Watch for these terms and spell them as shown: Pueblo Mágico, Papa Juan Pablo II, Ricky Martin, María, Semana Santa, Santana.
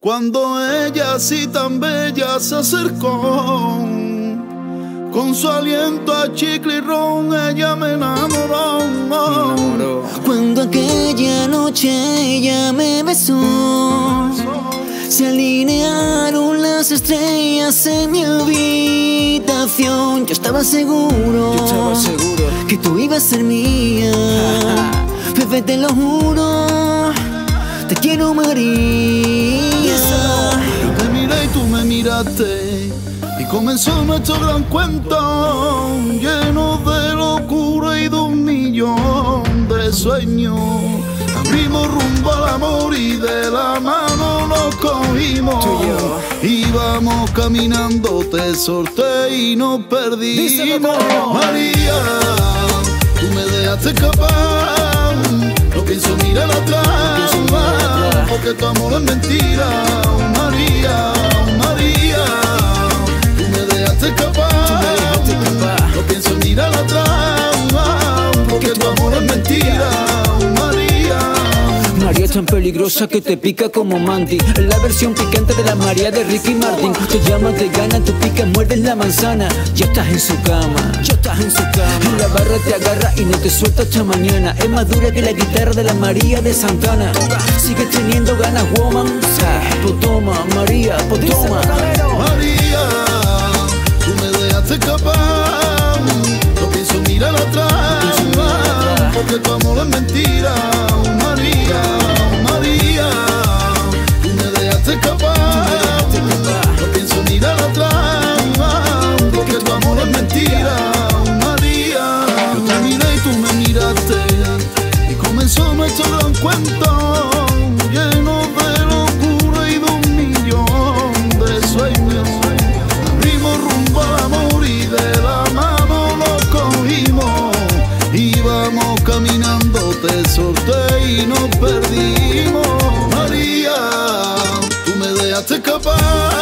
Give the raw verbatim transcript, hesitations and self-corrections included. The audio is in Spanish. Cuando ella, así tan bella, se acercó, con su aliento a chicle y ron, ella me enamoró. Me enamoró. Cuando aquella noche ella me besó, se alinearon las estrellas en mi habitación. Yo estaba seguro, Yo estaba seguro. que tú ibas a ser mía. Bebé, te lo juro, te quiero, María. Yo te miré y tú me miraste, y comenzó nuestro gran cuento, lleno de locura y de un millón de sueños. Abrimos rumbo al amor y de la mano nos cogimos, íbamos caminando, te solté y nos perdimos. María, tú me dejaste escapar, no pienso mirar atrás, porque tu amor es mentira. Oh, María, oh, María, tú me dejaste escapar, no pienso mirar atrás, porque tu amor es mentira. Oh, María, María es tan peligrosa que te pica como Mandy. Es la versión picante de la María de Ricky Martin. Te llamas, te ganas, tú picas, muerdes la manzana. Ya estás en su cama, ya estás en su cama. En la barra te agarra y no te suelta hasta mañana. Es más dura que la guitarra de la María de Santana. Sigues teniendo ganas, woman. Pues toma, María, pues toma. María, tú me dejaste escapar, no pienso mirar atrás, porque tu amor es mentira. María, María, tú me dejaste escapar, no pienso mirar atrás, porque tu amor es mentira. María, yo te miré y tú me miraste, y comenzó nuestro gran cuento, lleno de locura y de un millón de sueños. Abrimos rumbo al amor y de la mano nos cogimos, íbamos caminando, te solté y nos perdimos. María, tú me dejaste escapar,